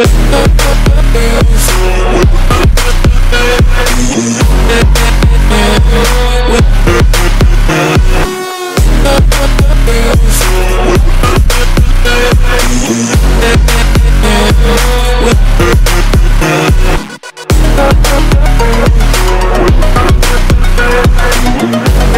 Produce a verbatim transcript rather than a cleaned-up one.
with